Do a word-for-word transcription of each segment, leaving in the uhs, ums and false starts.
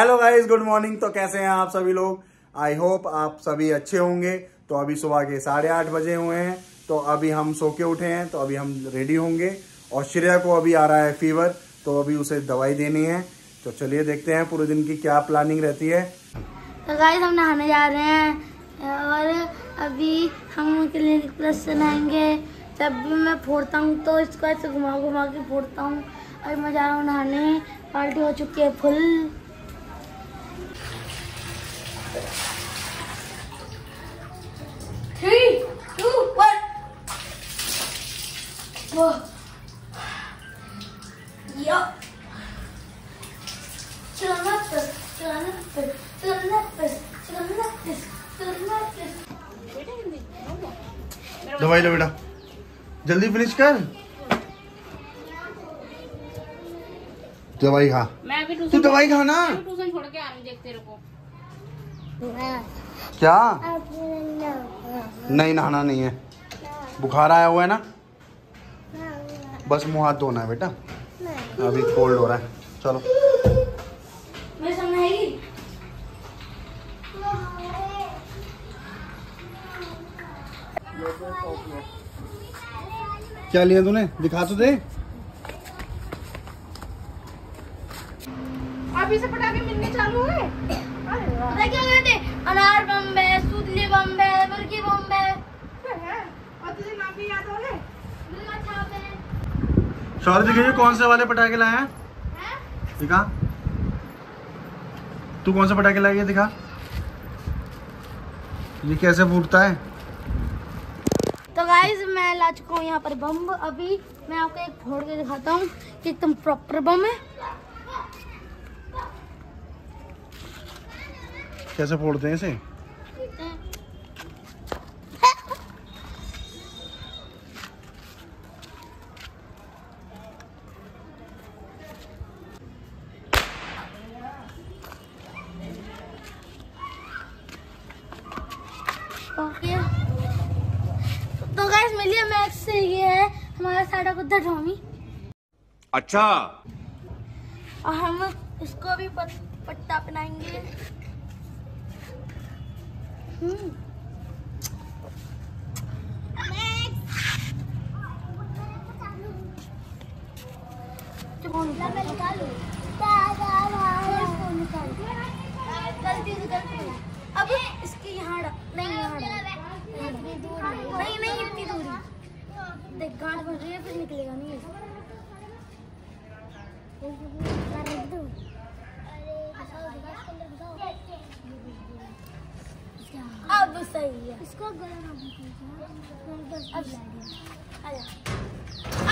Hello guys, good morning. तो कैसे हैं आप सभी लोग? आई होप आप सभी अच्छे होंगे। तो अभी सुबह के साढ़े आठ बजे हुए हैं, तो अभी हम सो के उठे हैं, तो अभी हम रेडी होंगे। और श्रेया को अभी आ रहा है फीवर, तो अभी उसे दवाई देनी है। तो चलिए देखते हैं पूरे दिन की क्या प्लानिंग रहती है। तो गाइस हम नहाने जा रहे हैं और अभी हम क्लिनिक प्लस से नहाएंगे। जब भी मैं फोड़ता हूँ तो इसको ऐसे घुमा घुमा के फोड़ता हूँ। अभी मैं जा रहा हूँ नहाने, पार्टी हो चुकी है फुल। थ्री टू वन वो यो चलना पे चलना पे चलना पे चलना पे चलना पे दवाई लो बेटा, जल्दी फिनिश कर दवाई खा। मैं भी तू दवाई खा ना, ट्यूशन छोड़ के आने देखते रहो। क्या नहीं नहाना नहीं है, बुखार आया हुआ है ना, बस मुँह हाथ धोना है बेटा, अभी कोल्ड हो रहा है। चलो क्या लिया तूने, दिखा तो दे। अभी से पटाखे मिलने चालू हुए। क्या कहते अनार बम है, सूदली बम है, मुर्गी बम है, और तुझे नाम भी याद हो गए। शौर्य देखिए कौन से वाले पटाखे लाए हैं, दिखा। तू कौन से पटाखे लाई है, दिखा। ये कैसे फूटता है। तो गाइज मैं ला चुका हूँ यहाँ पर बम। अभी मैं आपको एक फोड़ के दिखाता हूँ कि एकदम प्रॉपर बम है। कैसे फोड़ते हैं इसे? ओके। तो गाइस मिलिए मैक्स से, ये है हमारा साढ़ा गुद्दा टॉमी। अच्छा, और हम इसको भी पत, पट्टा पहनाएंगे। अब इसके यहाँ नहीं नहीं नहीं इतनी दूरी देख, गांठ बन रही है, फिर निकलेगा नहीं। अब सही है, इसको अब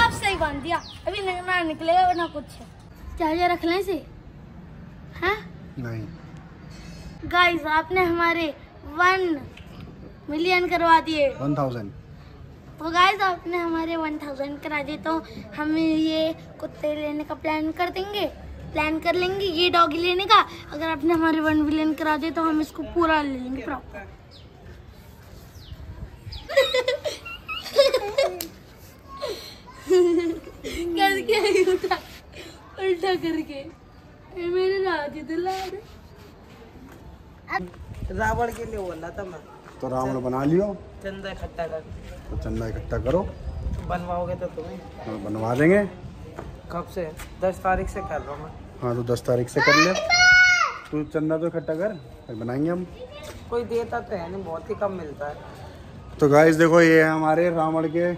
अब सही बांध दिया। अभी ना निकलेगा वरना कुछ है। चार्जर रख लें इसे, हाँ? नहीं। गाइस आपने हमारे वन मिलियन करवा दिए, वन थाउजेंड। तो गाइस आपने हमारे वन थाउजेंड करा दिए, तो हम ये कुत्ते लेने का प्लान कर देंगे, प्लान कर लेंगे ये डॉगी लेने का। अगर आपने हमारे वन मिलियन करा दे तो हम इसको पूरा ले लेंगे प्रॉपर। करके उल्टा उल्टा करके मेरे रावण के लिए बोला था मैं, तो रावण बना लियो। चंदा इकट्ठा कर, तो चंदा इकट्ठा करो, बनवाओगे तो तुम्हें बनवा देंगे। कब से? दस तारीख से कर रहा हूँ मैं। हाँ तो दस तारीख से कर ले तू, चंदा तो इकट्ठा कर, फिर बनाएंगे हम। कोई देता तो है नहीं, बहुत ही कम मिलता है। तो गाइस देखो ये हमारे रावण के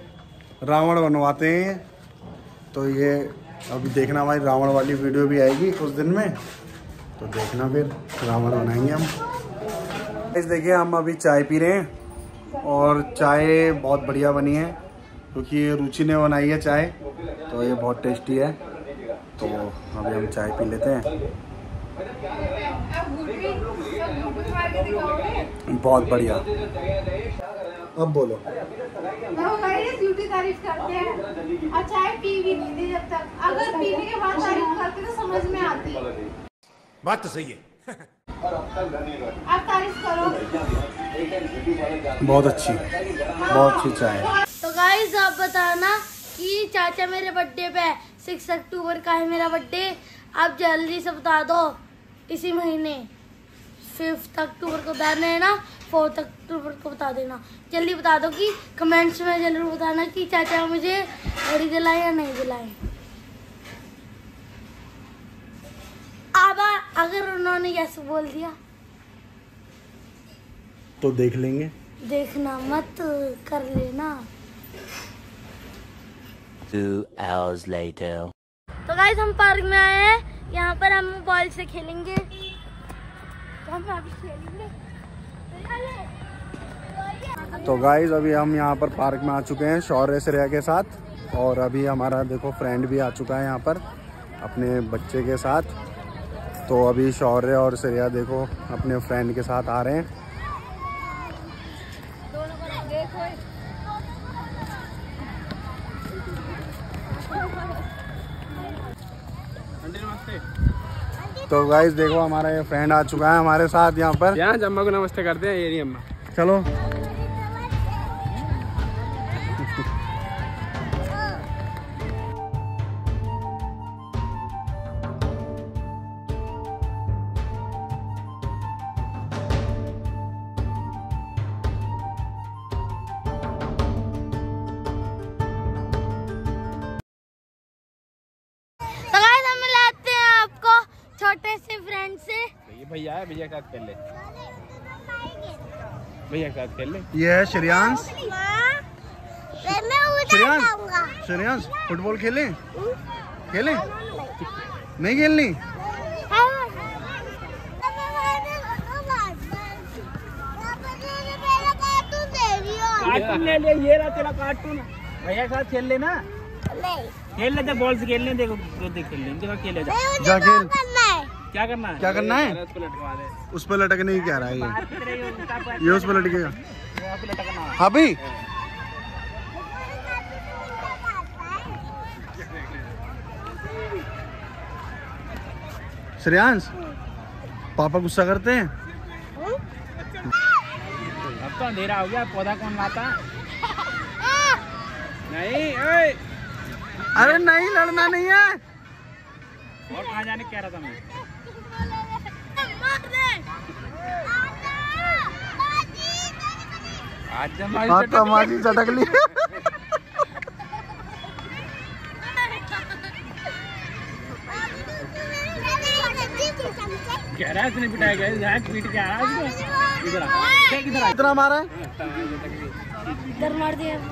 रावण बनवाते हैं, तो ये अभी देखना हमारी रावण वाली वीडियो भी आएगी कुछ दिन में, तो देखना फिर रावण बनाएंगे हम। गाइस देखिए हम अभी चाय पी रहे हैं, और चाय बहुत बढ़िया बनी है क्योंकि ये रुचि ने बनाई है चाय, तो ये बहुत टेस्टी है। तो अभी हम चाय पी लेते हैं, बहुत बढ़िया। अब बोलो तारीफ करते हैं, और चाय पी भी नहीं थी जब तक, अगर पीने के बाद तारीफ करते तो समझ में आती है। बात तो सही है। आप तारीफ करो, बहुत अच्छी बहुत अच्छी चाय है। तो गाइस आप बताना कि चाचा मेरे बर्थडे पे सिक्स अक्टूबर का है मेरा बर्थडे, आप जल्दी से बता दो। इसी महीने फिफ्थ अक्टूबर को बता देना, फोर्थ अक्टूबर को बता देना। जल्दी बता दो कि कमेंट्स में जरूर बताना कि चाचा मुझे घड़ी दिलाए या नहीं दिलाए। अब अगर उन्होंने यस बोल दिया तो देख लेंगे, देखना मत कर लेना। टू आवर्स लेटर तो गाइस हम पार्क में आए हैं, यहाँ पर हम बॉल से खेलेंगे। तो गाइस अभी हम यहाँ पर पार्क में आ चुके हैं शौर्य श्रेया के साथ, और अभी हमारा देखो फ्रेंड भी आ चुका है यहाँ पर अपने बच्चे के साथ। तो अभी शौर्य और श्रेया देखो अपने फ्रेंड के साथ आ रहे हैं। तो गाइस देखो हमारा ये फ्रेंड आ चुका है हमारे साथ यहाँ पर। यहाँ अम्मा को नमस्ते करते हैं, ये रही अम्मा। चलो छोटे से फ्रेंड से भैया है, भैया का कर ले, भैया का कर ले। ये है श्रेयांश, श्रेयांश फुटबॉल खेले खेले नहीं खेलनी। कार्टून ले ले, ये रहा तेरा कार्टून, भैया के साथ खेल लेना। खेल लेते बॉल से, खेल ले देखो खेल ले खेल जा खेल। क्या करना है, क्या करना है? उस पर लटकने की क्या रहा है, ये उस पर लटकेगा। हाँ भाई श्रेयांश पापा गुस्सा करते हैं। अब तो अंधेरा हो गया, पौधा कौन लाता? नहीं अरे नहीं लड़ना नहीं है। और कहाँ जाने कह रहा था मैं? आज हमारी चटक ली। कह रहा है इसने पिटाया गया, यहाँ पीट के आ रहा है। इधर आ, इधर आ, इतना मारा है, इधर मार दिया, लाज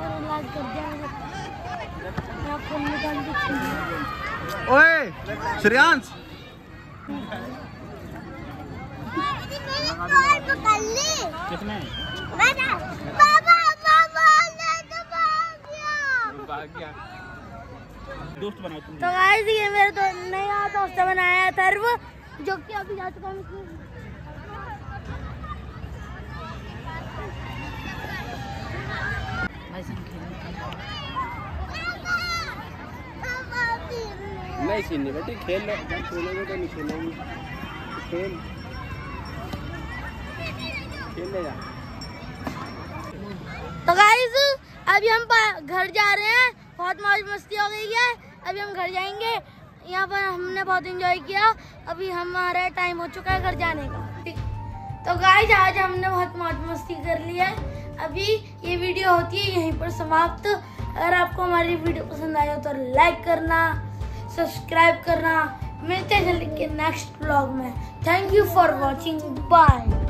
कर दिया। ओए श्रेयांश कितने पापा पापा गया दोस्त बनाओ तुम। तो गाइस ये मेरे तो नया दोस्त बनाया सर्व, जो कि अभी जा चुका हूँ। नहीं सीन बेटी खेल लो, खेलोगे तो नहीं खेलोगी, खेल खेल ले जा। तो गाइस अभी हम घर जा रहे हैं, बहुत मौज मस्ती हो गई है। अभी हम घर जाएंगे, यहाँ पर हमने बहुत एंजॉय किया। अभी हमारा टाइम हो चुका है घर जाने का। तो गाइस आज हमने बहुत मौज मस्ती कर ली है। अभी ये वीडियो होती है यहीं पर समाप्त। अगर आपको हमारी वीडियो पसंद आई हो तो लाइक करना, सब्सक्राइब करना। मिलते हैं जल्दी के नेक्स्ट ब्लॉग में। Thank you for watching, bye.